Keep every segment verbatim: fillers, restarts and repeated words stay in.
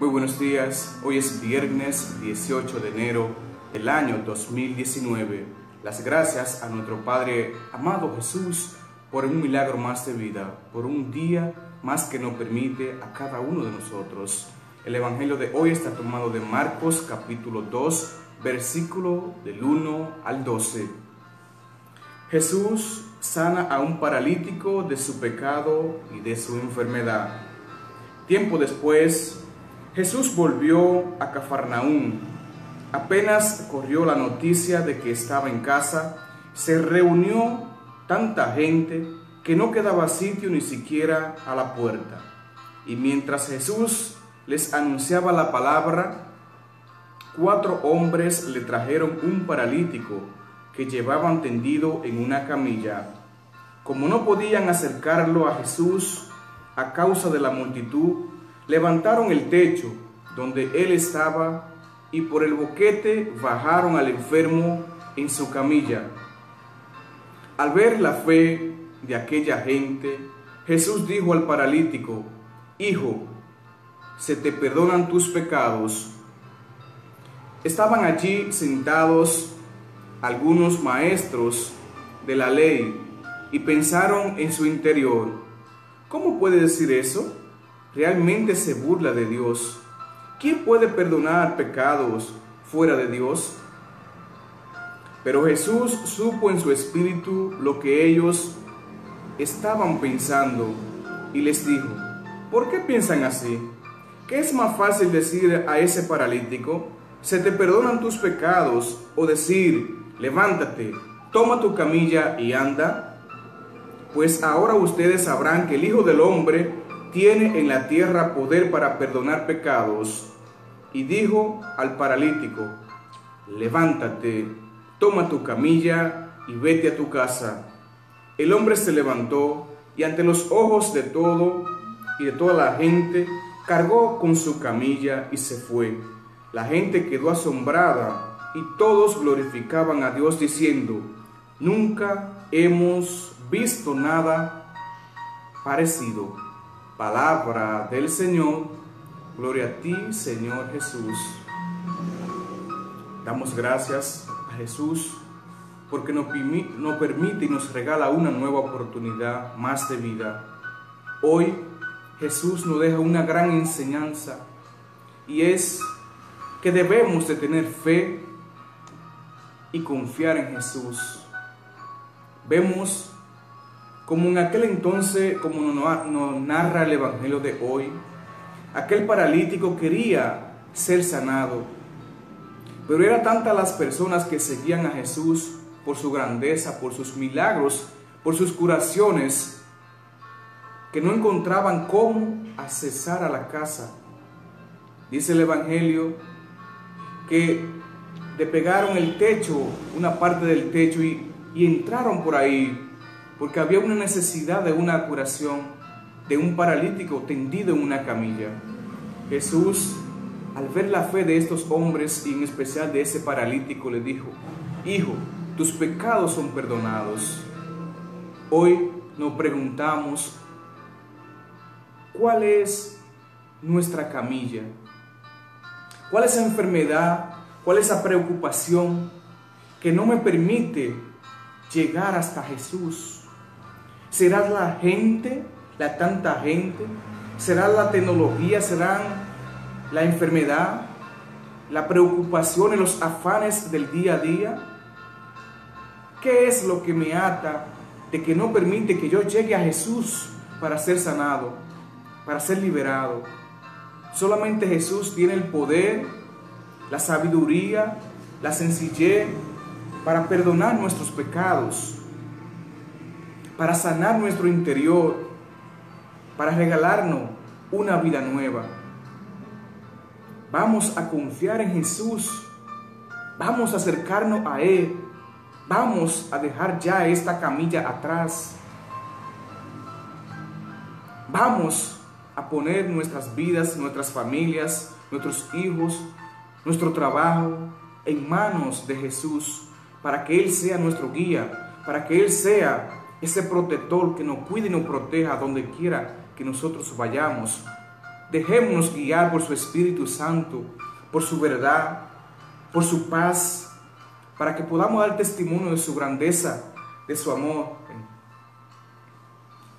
Muy buenos días, hoy es viernes dieciocho de enero del año dos mil diecinueve. Las gracias a nuestro Padre amado Jesús por un milagro más de vida, por un día más que nos permite a cada uno de nosotros. El Evangelio de hoy está tomado de Marcos capítulo dos, versículo del uno al doce. Jesús sana a un paralítico de su pecado y de su enfermedad. Tiempo después, Jesús volvió a Cafarnaún. Apenas corrió la noticia de que estaba en casa, se reunió tanta gente que no quedaba sitio ni siquiera a la puerta. Y mientras Jesús les anunciaba la palabra, cuatro hombres le trajeron un paralítico que llevaban tendido en una camilla. Como no podían acercarlo a Jesús a causa de la multitud, levantaron el techo donde él estaba y por el boquete bajaron al enfermo en su camilla. Al ver la fe de aquella gente, Jesús dijo al paralítico: «Hijo, se te perdonan tus pecados». Estaban allí sentados algunos maestros de la ley y pensaron en su interior: «¿Cómo puede decir eso? Realmente se burla de Dios. ¿Quién puede perdonar pecados fuera de Dios?». Pero Jesús supo en su espíritu lo que ellos estaban pensando y les dijo: «¿Por qué piensan así? ¿Qué es más fácil decir a ese paralítico: se te perdonan tus pecados, o decir: levántate, toma tu camilla y anda? Pues ahora ustedes sabrán que el Hijo del Hombre tiene en la tierra poder para perdonar pecados». Y dijo al paralítico: «Levántate, toma tu camilla y vete a tu casa». El hombre se levantó y ante los ojos de todo y de toda la gente, cargó con su camilla y se fue. La gente quedó asombrada y todos glorificaban a Dios diciendo: «Nunca hemos visto nada parecido». Palabra del Señor, gloria a ti, Señor Jesús. Damos gracias a Jesús porque nos permite y nos regala una nueva oportunidad más de vida. Hoy Jesús nos deja una gran enseñanza, y es que debemos de tener fe y confiar en Jesús. Vemos como en aquel entonces, como nos narra el Evangelio de hoy, aquel paralítico quería ser sanado, pero eran tantas las personas que seguían a Jesús por su grandeza, por sus milagros, por sus curaciones, que no encontraban cómo accesar a la casa. Dice el Evangelio que le pegaron el techo, una parte del techo, y, y entraron por ahí, porque había una necesidad de una curación, de un paralítico tendido en una camilla. Jesús, al ver la fe de estos hombres, y en especial de ese paralítico, le dijo: «Hijo, tus pecados son perdonados». Hoy nos preguntamos: ¿cuál es nuestra camilla? ¿Cuál es esa enfermedad? ¿Cuál es esa preocupación que no me permite llegar hasta Jesús? ¿Será la gente, la tanta gente? ¿Será la tecnología? ¿Será la enfermedad, la preocupación y los afanes del día a día? ¿Qué es lo que me ata de que no permite que yo llegue a Jesús para ser sanado, para ser liberado? Solamente Jesús tiene el poder, la sabiduría, la sencillez para perdonar nuestros pecados, para sanar nuestro interior, para regalarnos una vida nueva. Vamos a confiar en Jesús, vamos a acercarnos a Él, vamos a dejar ya esta camilla atrás, vamos a poner nuestras vidas, nuestras familias, nuestros hijos, nuestro trabajo en manos de Jesús, para que Él sea nuestro guía, para que Él sea ese protector que nos cuide y nos proteja donde quiera que nosotros vayamos. Dejémonos guiar por su Espíritu Santo, por su verdad, por su paz, para que podamos dar testimonio de su grandeza, de su amor.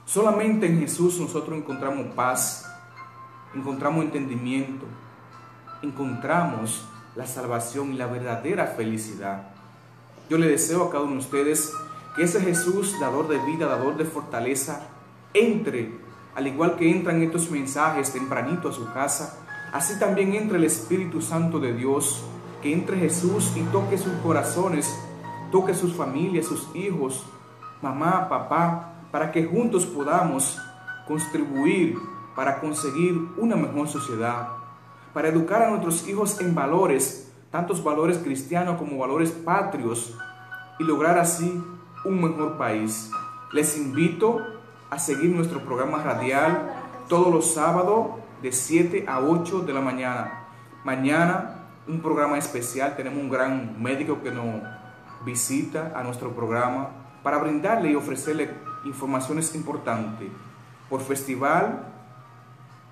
Solamente en Jesús nosotros encontramos paz, encontramos entendimiento, encontramos la salvación y la verdadera felicidad. Yo le deseo a cada uno de ustedes que ese Jesús, dador de vida, dador de fortaleza, entre, al igual que entran estos mensajes tempranito a su casa, así también entre el Espíritu Santo de Dios, que entre Jesús y toque sus corazones, toque sus familias, sus hijos, mamá, papá, para que juntos podamos contribuir para conseguir una mejor sociedad, para educar a nuestros hijos en valores, tantos valores cristianos como valores patrios, y lograr así un mejor país. Les invito a seguir nuestro programa radial todos los sábados de siete a ocho de la mañana. Mañana un programa especial, tenemos un gran médico que nos visita a nuestro programa para brindarle y ofrecerle informaciones importantes por Festival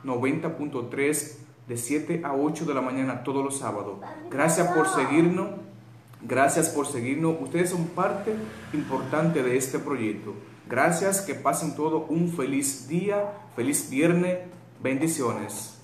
noventa punto tres de siete a ocho de la mañana todos los sábados. Gracias por seguirnos. Gracias por seguirnos. Ustedes son parte importante de este proyecto. Gracias, que pasen todo un feliz día, feliz viernes, bendiciones.